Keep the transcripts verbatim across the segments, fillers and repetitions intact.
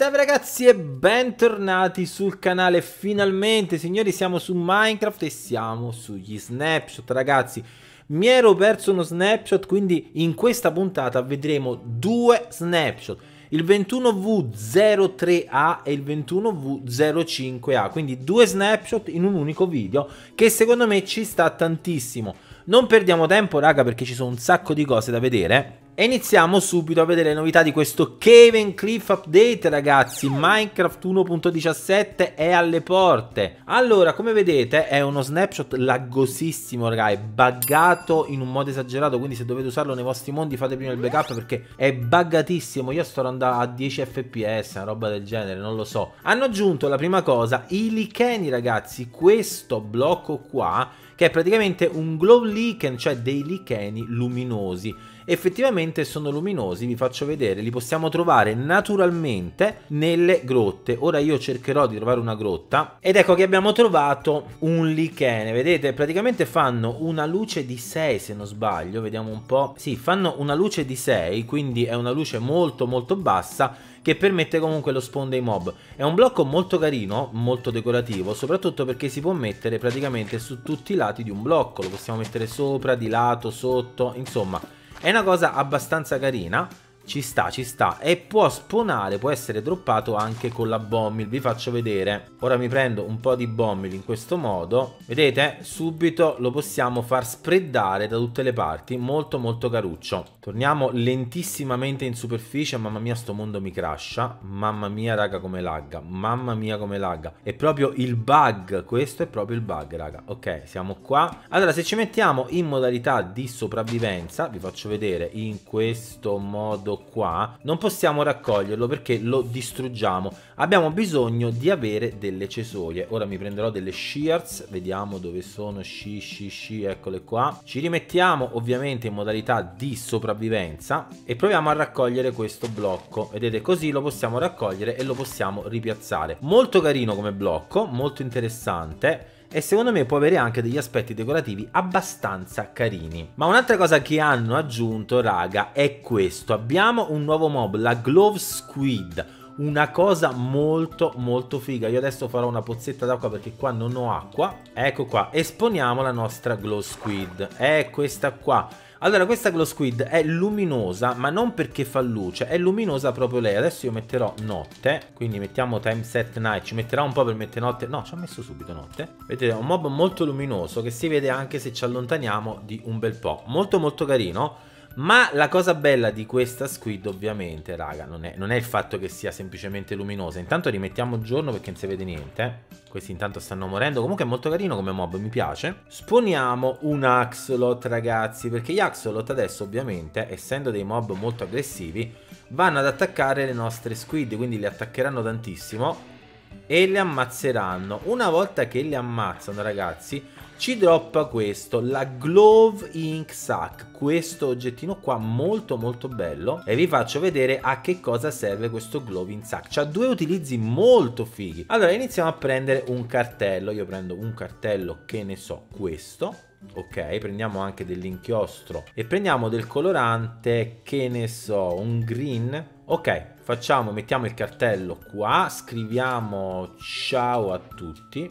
Salve ragazzi e bentornati sul canale. Finalmente signori siamo su Minecraft e siamo sugli snapshot. Ragazzi, mi ero perso uno snapshot, quindi in questa puntata vedremo due snapshot, il ventuno w zero tre a e il ventuno w zero cinque a, quindi due snapshot in un unico video che secondo me ci sta tantissimo. Non perdiamo tempo raga, perché ci sono un sacco di cose da vedere. E iniziamo subito a vedere le novità di questo Caves and Cliffs update ragazzi. Minecraft uno punto diciassette è alle porte. Allora, come vedete è uno snapshot laggosissimo raga, è buggato in un modo esagerato, quindi se dovete usarlo nei vostri mondi fate prima il backup perché è buggatissimo. Io sto andando a dieci fps, una roba del genere, non lo so. Hanno aggiunto la prima cosa, i licheni ragazzi, questo blocco qua che è praticamente un glow lichen, cioè dei licheni luminosi. Effettivamente sono luminosi, vi faccio vedere, li possiamo trovare naturalmente nelle grotte. Ora io cercherò di trovare una grotta ed ecco che abbiamo trovato un lichene, vedete? Praticamente fanno una luce di sei se non sbaglio, vediamo un po'. Sì, fanno una luce di sei, quindi è una luce molto molto bassa che permette comunque lo spawn dei mob. È un blocco molto carino, molto decorativo, soprattutto perché si può mettere praticamente su tutti i lati di un blocco, lo possiamo mettere sopra, di lato, sotto, insomma è una cosa abbastanza carina. Ci sta, ci sta. E può spawnare, può essere droppato anche con la bomb. Vi faccio vedere. Ora mi prendo un po' di bomb in questo modo. Vedete? Subito lo possiamo far spreadare da tutte le parti. Molto molto caruccio. Torniamo lentissimamente in superficie. Mamma mia, sto mondo mi crasha. Mamma mia raga come lagga. Mamma mia come lagga. È proprio il bug. Questo è proprio il bug raga. Ok, siamo qua. Allora se ci mettiamo in modalità di sopravvivenza, vi faccio vedere in questo modo qua, non possiamo raccoglierlo perché lo distruggiamo. Abbiamo bisogno di avere delle cesoie. Ora mi prenderò delle shears, vediamo dove sono. Sci sci sci, eccole qua. Ci rimettiamo ovviamente in modalità di sopravvivenza e proviamo a raccogliere questo blocco. Vedete, così lo possiamo raccogliere e lo possiamo ripiazzare. Molto carino come blocco, molto interessante. E secondo me può avere anche degli aspetti decorativi abbastanza carini. Ma un'altra cosa che hanno aggiunto raga è questo. Abbiamo un nuovo mob, la Glow Squid. Una cosa molto molto figa. Io adesso farò una pozzetta d'acqua perché qua non ho acqua. Ecco qua, esponiamo la nostra Glow Squid. È questa qua. Allora questa glow squid è luminosa, ma non perché fa luce, è luminosa proprio lei. Adesso io metterò notte, quindi mettiamo time set night, ci metterà un po' per mettere notte. No, ci ho messo subito notte. Vedete, è un mob molto luminoso che si vede anche se ci allontaniamo di un bel po'. Molto molto carino. Ma la cosa bella di questa squid ovviamente raga non è, non è il fatto che sia semplicemente luminosa. Intanto rimettiamo giorno perché non si vede niente. Questi intanto stanno morendo. Comunque è molto carino come mob, mi piace. Sponiamo un axolot ragazzi, perché gli axolot adesso ovviamente, essendo dei mob molto aggressivi, vanno ad attaccare le nostre squid, quindi le attaccheranno tantissimo e le ammazzeranno. Una volta che le ammazzano ragazzi ci droppa questo, la Glove Ink Sack, questo oggettino qua molto molto bello. E vi faccio vedere a che cosa serve questo Glove Ink Sack. C'ha due utilizzi molto fighi. Allora iniziamo a prendere un cartello. Io prendo un cartello, che ne so, questo. Ok, prendiamo anche dell'inchiostro e prendiamo del colorante, che ne so, un green. Ok, facciamo, mettiamo il cartello qua, scriviamo ciao a tutti.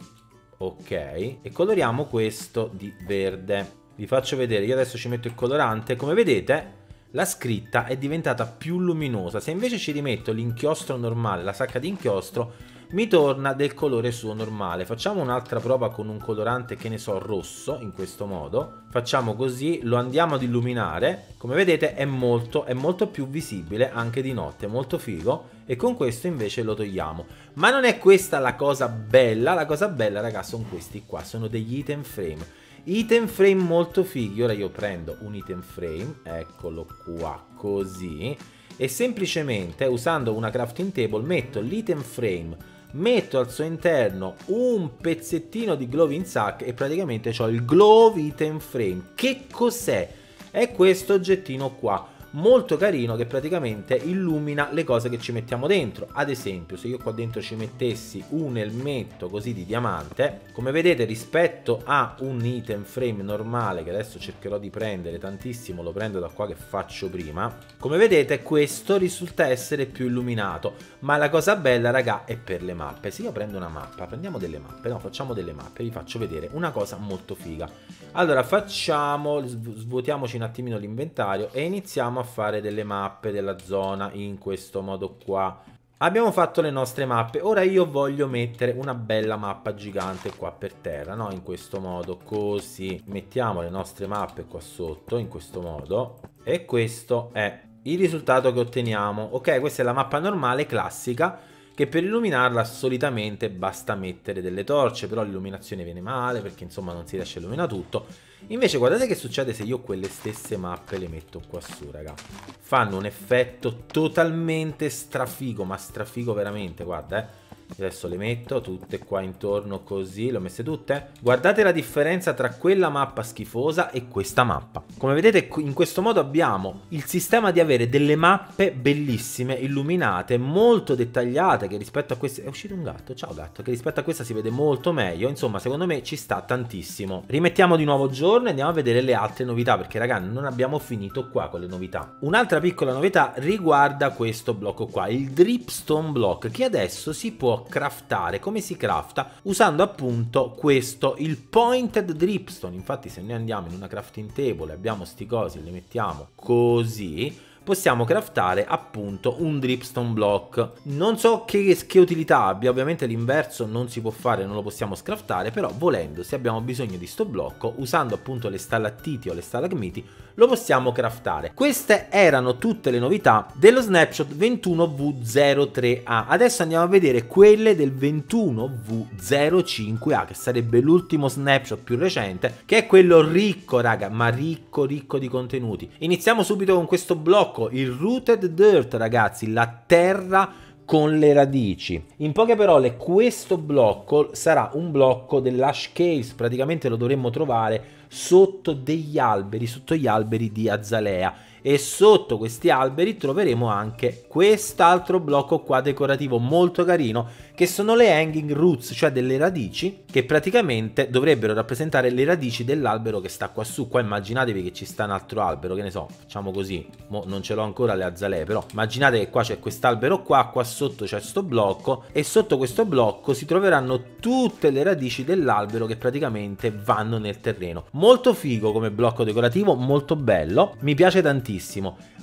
Ok, e coloriamo questo di verde. Vi faccio vedere, io adesso ci metto il colorante. Come vedete la scritta è diventata più luminosa. Se invece ci rimetto l'inchiostro normale, la sacca di inchiostro, mi torna del colore suo normale. Facciamo un'altra prova con un colorante, che ne so, rosso, in questo modo. Facciamo così, lo andiamo ad illuminare. Come vedete è molto, è molto più visibile anche di notte, molto figo. E con questo invece lo togliamo. Ma non è questa la cosa bella. La cosa bella raga sono questi qua, sono degli item frame. Item frame molto fighi. Ora io prendo un item frame, eccolo qua, così. E semplicemente usando una crafting table metto l'item frame, metto al suo interno un pezzettino di glow in sack e praticamente ho il glow item frame. Che cos'è? È questo oggettino qua. molto carino che praticamente illumina le cose che ci mettiamo dentro. Ad esempio, se io qua dentro ci mettessi un elmetto così di diamante, come vedete rispetto a un item frame normale, che adesso cercherò di prendere tantissimo, lo prendo da qua che faccio prima, come vedete questo risulta essere più illuminato. Ma la cosa bella, raga, è per le mappe. Se io prendo una mappa, prendiamo delle mappe, no, facciamo delle mappe, vi faccio vedere una cosa molto figa. Allora facciamo, svuotiamoci un attimino l'inventario e iniziamo a fare delle mappe della zona in questo modo qua. Abbiamo fatto le nostre mappe, ora io voglio mettere una bella mappa gigante qua per terra, no? In questo modo, così. Mettiamo le nostre mappe qua sotto, in questo modo, e questo è il risultato che otteniamo. Ok, questa è la mappa normale, classica, che per illuminarla solitamente basta mettere delle torce, però l'illuminazione viene male perché insomma non si riesce a illuminare tutto. Invece guardate che succede se io quelle stesse mappe le metto qua su, raga. Fanno un effetto totalmente strafigo, ma strafigo veramente, guarda, eh. Adesso le metto tutte qua intorno così, le ho messe tutte. Guardate la differenza tra quella mappa schifosa e questa mappa. Come vedete in questo modo abbiamo il sistema di avere delle mappe bellissime, illuminate, molto dettagliate, che rispetto a queste... È uscito un gatto, ciao gatto, che rispetto a questa si vede molto meglio. Insomma, secondo me ci sta tantissimo. Rimettiamo di nuovo giorno e andiamo a vedere le altre novità, perché raga non abbiamo finito qua con le novità. Un'altra piccola novità riguarda questo blocco qua, il dripstone block, che adesso si può craftare. Come si crafta? Usando appunto questo, il pointed dripstone. Infatti se noi andiamo in una crafting table e abbiamo sti cosi e le mettiamo così, possiamo craftare appunto un dripstone block. Non so che, che utilità abbia, ovviamente l'inverso non si può fare, non lo possiamo scraftare, però volendo, se abbiamo bisogno di sto blocco, usando appunto le stalattiti o le stalagmiti, lo possiamo craftare. Queste erano tutte le novità dello snapshot ventuno W zero tre A. Adesso andiamo a vedere quelle del ventuno W zero cinque A, che sarebbe l'ultimo snapshot più recente, che è quello ricco, raga, ma ricco ricco di contenuti. Iniziamo subito con questo blocco, il rooted dirt, ragazzi, la terra con le radici. In poche parole questo blocco sarà un blocco dell'Ash Caves, praticamente lo dovremmo trovare sotto degli alberi, sotto gli alberi di azalea, e sotto questi alberi troveremo anche quest'altro blocco qua decorativo molto carino, che sono le hanging roots, cioè delle radici che praticamente dovrebbero rappresentare le radici dell'albero che sta qua su. Qua immaginatevi che ci sta un altro albero, che ne so, facciamo così, mo non ce l'ho ancora le azalee, però immaginate che qua c'è quest'albero qua, qua sotto c'è questo blocco, e sotto questo blocco si troveranno tutte le radici dell'albero che praticamente vanno nel terreno. Molto figo come blocco decorativo, molto bello, mi piace tantissimo.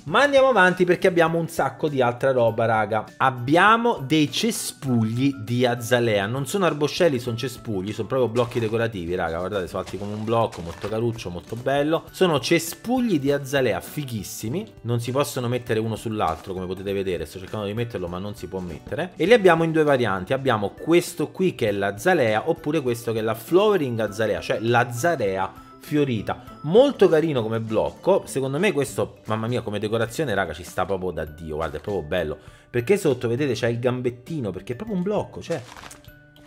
Ma andiamo avanti perché abbiamo un sacco di altra roba, raga. Abbiamo dei cespugli di azalea, non sono arboscelli, sono cespugli, sono proprio blocchi decorativi, raga. Guardate, sono alti come un blocco, molto caruccio, molto bello. Sono cespugli di azalea fighissimi, non si possono mettere uno sull'altro, come potete vedere. Sto cercando di metterlo ma non si può mettere. E li abbiamo in due varianti, abbiamo questo qui che è l'azalea, oppure questo che è la flowering azalea, cioè l'azalea fiorita. Molto carino come blocco, secondo me questo, mamma mia, come decorazione, raga, ci sta proprio da Dio. Guarda, è proprio bello, perché sotto vedete c'è il gambettino, perché è proprio un blocco, cioè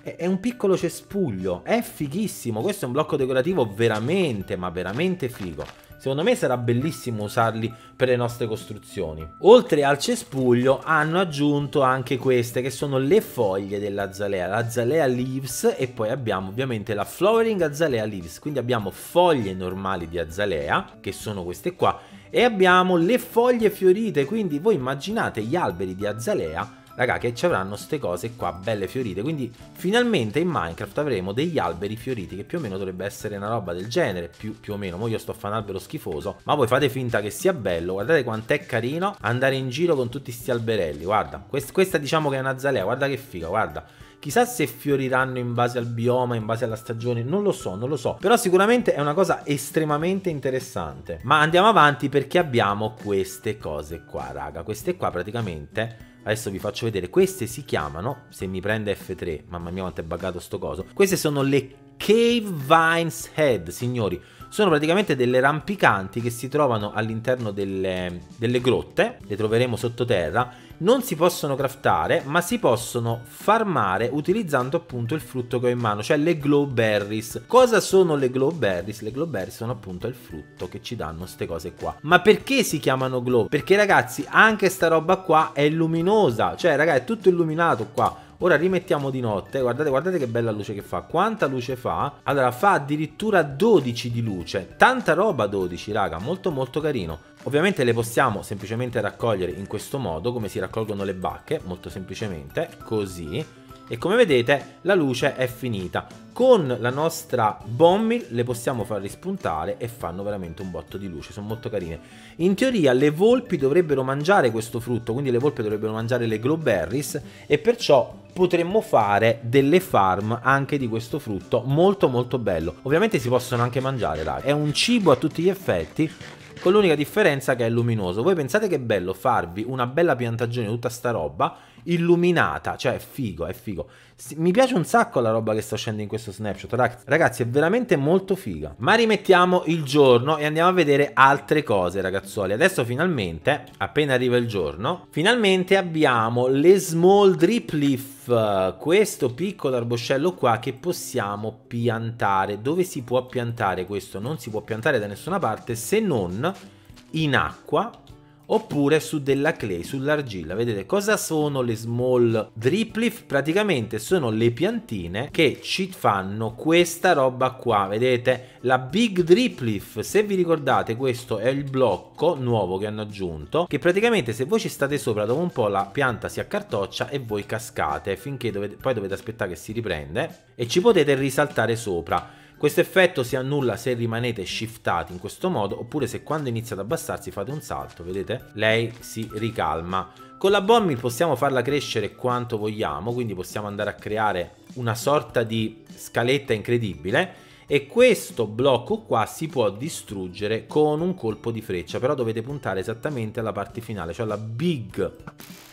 è, è un piccolo cespuglio, è fighissimo. Questo è un blocco decorativo veramente, ma veramente figo. Secondo me sarà bellissimo usarli per le nostre costruzioni. Oltre al cespuglio hanno aggiunto anche queste, che sono le foglie dell'azalea, l'azalea leaves, e poi abbiamo ovviamente la flowering azalea leaves. Quindi abbiamo foglie normali di azalea, che sono queste qua, e abbiamo le foglie fiorite. Quindi voi immaginate gli alberi di azalea, raga, che ci avranno queste cose qua belle fiorite. Quindi finalmente in Minecraft avremo degli alberi fioriti, che più o meno dovrebbe essere una roba del genere, più, più o meno. Mo io sto a fare un albero schifoso, ma voi fate finta che sia bello. Guardate quant'è carino andare in giro con tutti questi alberelli. Guarda, quest questa diciamo che è un'azalea, guarda che figa, guarda. Chissà se fioriranno in base al bioma, in base alla stagione, non lo so, non lo so. Però sicuramente è una cosa estremamente interessante. Ma andiamo avanti perché abbiamo queste cose qua, raga. Queste qua praticamente... Adesso vi faccio vedere, queste si chiamano, se mi prende F tre, mamma mia quanto è buggato sto coso, queste sono le Cave Vines Head, signori, sono praticamente delle rampicanti che si trovano all'interno delle, delle grotte, le troveremo sottoterra, non si possono craftare ma si possono farmare utilizzando appunto il frutto che ho in mano, cioè le glow berries. Cosa sono le glow berries? Le glow berries sono appunto il frutto che ci danno queste cose qua. Ma perché si chiamano glow? Perché ragazzi anche sta roba qua è luminosa, cioè ragazzi è tutto illuminato qua. Ora rimettiamo di notte, guardate, guardate che bella luce che fa, quanta luce fa, allora fa addirittura dodici di luce, tanta roba dodici raga, molto molto carino. Ovviamente le possiamo semplicemente raccogliere in questo modo, come si raccolgono le bacche, molto semplicemente, così, e come vedete la luce è finita. Con la nostra bombmill le possiamo far rispuntare e fanno veramente un botto di luce, sono molto carine. In teoria le volpi dovrebbero mangiare questo frutto, quindi le volpi dovrebbero mangiare le glow berries e perciò potremmo fare delle farm anche di questo frutto, molto molto bello. Ovviamente si possono anche mangiare raga, è un cibo a tutti gli effetti, con l'unica differenza che è luminoso. Voi pensate che è bello farvi una bella piantagione, tutta sta roba illuminata, cioè è figo, è figo. Mi piace un sacco la roba che sta uscendo in questo snapshot, ragazzi, è veramente molto figa. Ma rimettiamo il giorno e andiamo a vedere altre cose, ragazzuoli. Adesso finalmente, appena arriva il giorno, finalmente abbiamo le small drip leaf, questo piccolo arboscello qua che possiamo piantare. Dove si può piantare questo? Non si può piantare da nessuna parte se non in acqua oppure su della clay, sull'argilla. Vedete cosa sono le small drip leaf? Praticamente sono le piantine che ci fanno questa roba qua, vedete? La big drip leaf, se vi ricordate questo è il blocco nuovo che hanno aggiunto, che praticamente se voi ci state sopra dopo un po' la pianta si accartoccia e voi cascate, finché dovete, poi dovete aspettare che si riprende e ci potete risaltare sopra. Questo effetto si annulla se rimanete shiftati in questo modo, oppure se quando inizia ad abbassarsi fate un salto, vedete? Lei si ricalma. Con la bombmill possiamo farla crescere quanto vogliamo, quindi possiamo andare a creare una sorta di scaletta incredibile. E questo blocco qua si può distruggere con un colpo di freccia, però dovete puntare esattamente alla parte finale, cioè alla big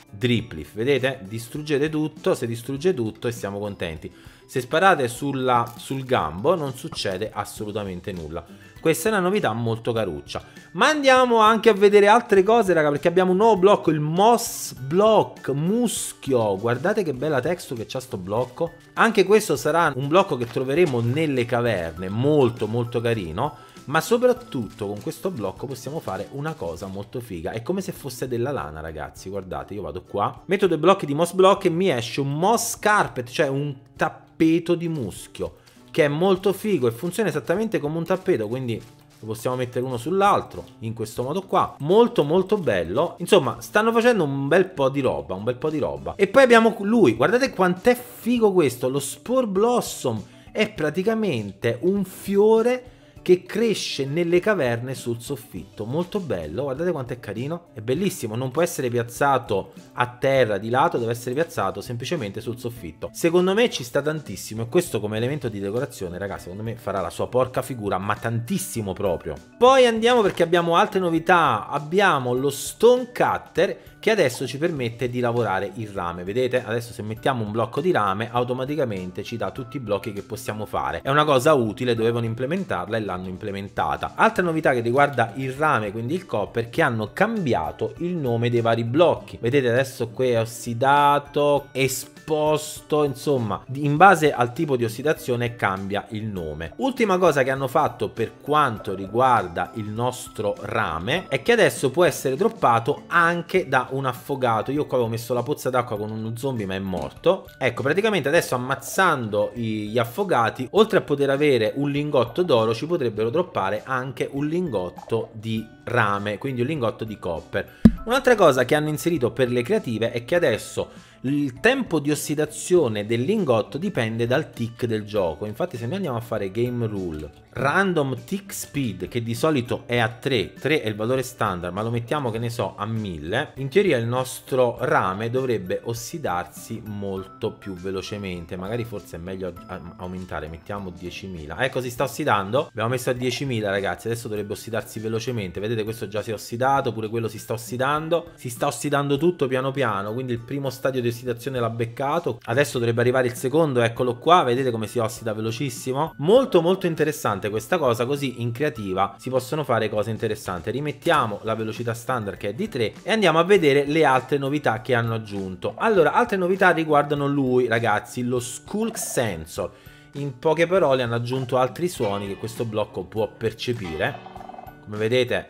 drip leaf, vedete? Distruggete tutto, se distrugge tutto e siamo contenti. Se sparate sulla, sul gambo non succede assolutamente nulla. Questa è una novità molto caruccia. Ma andiamo anche a vedere altre cose raga, perché abbiamo un nuovo blocco, il moss block, muschio. Guardate che bella texture che c'ha sto blocco. Anche questo sarà un blocco che troveremo nelle caverne, molto molto carino. Ma soprattutto con questo blocco possiamo fare una cosa molto figa. È come se fosse della lana ragazzi, guardate, io vado qua, metto due blocchi di moss block e mi esce un moss carpet, cioè un tappeto di muschio, che è molto figo e funziona esattamente come un tappeto, quindi lo possiamo mettere uno sull'altro in questo modo qua, molto molto bello. Insomma stanno facendo un bel po' di roba, un bel po' di roba. E poi abbiamo lui, guardate quant'è figo questo, lo Spore Blossom, è praticamente un fiore che cresce nelle caverne sul soffitto, molto bello, guardate quanto è carino, è bellissimo, non può essere piazzato a terra di lato, deve essere piazzato semplicemente sul soffitto. Secondo me ci sta tantissimo e questo come elemento di decorazione, raga, secondo me farà la sua porca figura, ma tantissimo proprio. Poi andiamo perché abbiamo altre novità, abbiamo lo stone cutter che adesso ci permette di lavorare il rame, vedete? Adesso se mettiamo un blocco di rame automaticamente ci dà tutti i blocchi che possiamo fare, è una cosa utile, dovevano implementarla e l'hanno implementata. Altra novità che riguarda il rame, quindi il copper, che hanno cambiato il nome dei vari blocchi, vedete adesso qui è ossidato, esposto, insomma in base al tipo di ossidazione cambia il nome. Ultima cosa che hanno fatto per quanto riguarda il nostro rame è che adesso può essere droppato anche da un affogato. Io qua avevo messo la pozza d'acqua con uno zombie ma è morto, ecco praticamente adesso ammazzando gli affogati oltre a poter avere un lingotto d'oro ci potrebbe droppare anche un lingotto di rame, quindi un lingotto di copper. Un'altra cosa che hanno inserito per le creative è che adesso il tempo di ossidazione del lingotto dipende dal tick del gioco, infatti se noi andiamo a fare game rule random tick speed, che di solito è a tre, tre è il valore standard ma lo mettiamo che ne so a mille, in teoria il nostro rame dovrebbe ossidarsi molto più velocemente, magari forse è meglio aumentare, mettiamo diecimila, ecco si sta ossidando, abbiamo messo a diecimila ragazzi, adesso dovrebbe ossidarsi velocemente, vedete questo già si è ossidato, pure quello si sta ossidando, si sta ossidando tutto piano piano, quindi il primo stadio di l'ossidazione l'ha beccato. Adesso dovrebbe arrivare il secondo, eccolo qua, vedete come si ossida velocissimo. Molto molto interessante questa cosa, così in creativa si possono fare cose interessanti. Rimettiamo la velocità standard che è di tre e andiamo a vedere le altre novità che hanno aggiunto. Allora, altre novità riguardano lui, ragazzi, lo Skulk Sensor. In poche parole hanno aggiunto altri suoni che questo blocco può percepire. Come vedete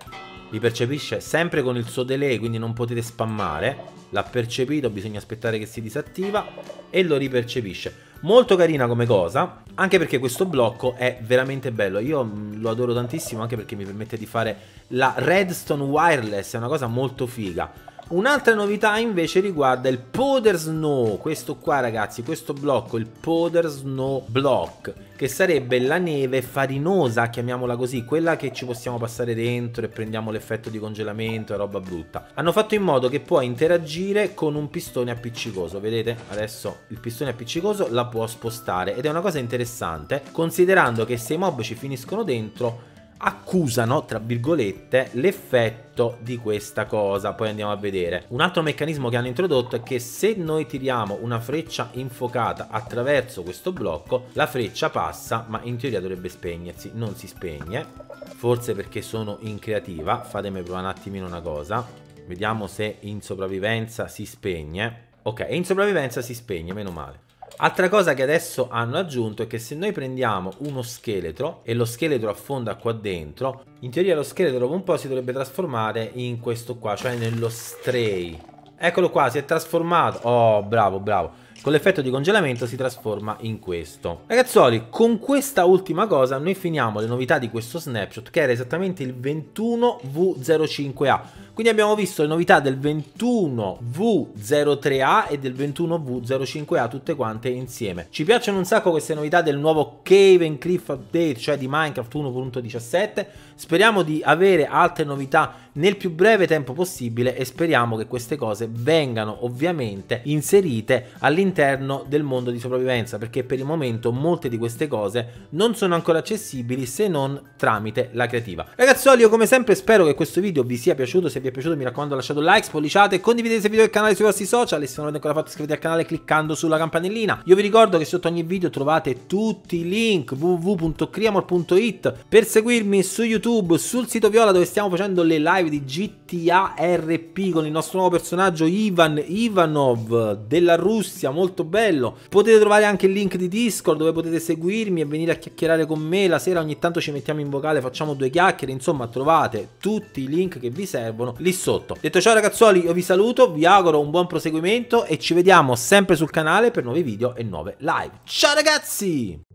li percepisce sempre con il suo delay, quindi non potete spammare. L'ha percepito, bisogna aspettare che si disattiva e lo ripercepisce. Molto carina come cosa, anche perché questo blocco è veramente bello. Io lo adoro tantissimo, anche perché mi permette di fare la redstone wireless, è una cosa molto figa. Un'altra novità invece riguarda il Powder Snow, questo qua ragazzi, questo blocco, il Powder Snow Block, che sarebbe la neve farinosa, chiamiamola così, quella che ci possiamo passare dentro e prendiamo l'effetto di congelamento e roba brutta. Hanno fatto in modo che puoi interagire con un pistone appiccicoso, vedete? Adesso il pistone appiccicoso la può spostare ed è una cosa interessante, considerando che se i mob ci finiscono dentro accusano, tra virgolette, l'effetto di questa cosa. Poi andiamo a vedere un altro meccanismo che hanno introdotto, è che se noi tiriamo una freccia infuocata attraverso questo blocco, la freccia passa, ma in teoria dovrebbe spegnersi, non si spegne, forse perché sono in creativa. Fatemi provare un attimino una cosa, vediamo se in sopravvivenza si spegne. Ok, in sopravvivenza si spegne, meno male. Altra cosa che adesso hanno aggiunto è che se noi prendiamo uno scheletro e lo scheletro affonda qua dentro, in teoria lo scheletro dopo un po' si dovrebbe trasformare in questo qua, cioè nello stray. Eccolo qua, si è trasformato. Oh, bravo, bravo. Con l'effetto di congelamento si trasforma in questo. Ragazzuoli, con questa ultima cosa noi finiamo le novità di questo snapshot, che era esattamente il ventuno W zero cinque A. Quindi abbiamo visto le novità del ventuno W zero tre A e del ventuno W zero cinque A tutte quante insieme. Ci piacciono un sacco queste novità del nuovo Cave and Cliff Update, cioè di Minecraft uno punto diciassette. Speriamo di avere altre novità nel più breve tempo possibile e speriamo che queste cose vengano ovviamente inserite all'interno del mondo di sopravvivenza, perché per il momento molte di queste cose non sono ancora accessibili se non tramite la creativa. Ragazzuoli, io come sempre spero che questo video vi sia piaciuto. Se vi è piaciuto mi raccomando lasciate un like, spolliciate, condividete il video e il canale sui vostri social, e se non l'avete ancora fatto iscrivetevi al canale cliccando sulla campanellina. Io vi ricordo che sotto ogni video trovate tutti i link w w w punto creamore punto it per seguirmi su YouTube, sul sito Viola, dove stiamo facendo le live di G T A R P con il nostro nuovo personaggio Ivan Ivanov della Russia, molto bello. Potete trovare anche il link di Discord dove potete seguirmi e venire a chiacchierare con me la sera, ogni tanto ci mettiamo in vocale, facciamo due chiacchiere, insomma trovate tutti i link che vi servono lì sotto. Detto ciò ragazzuoli, io vi saluto, vi auguro un buon proseguimento e ci vediamo sempre sul canale per nuovi video e nuove live. Ciao ragazzi!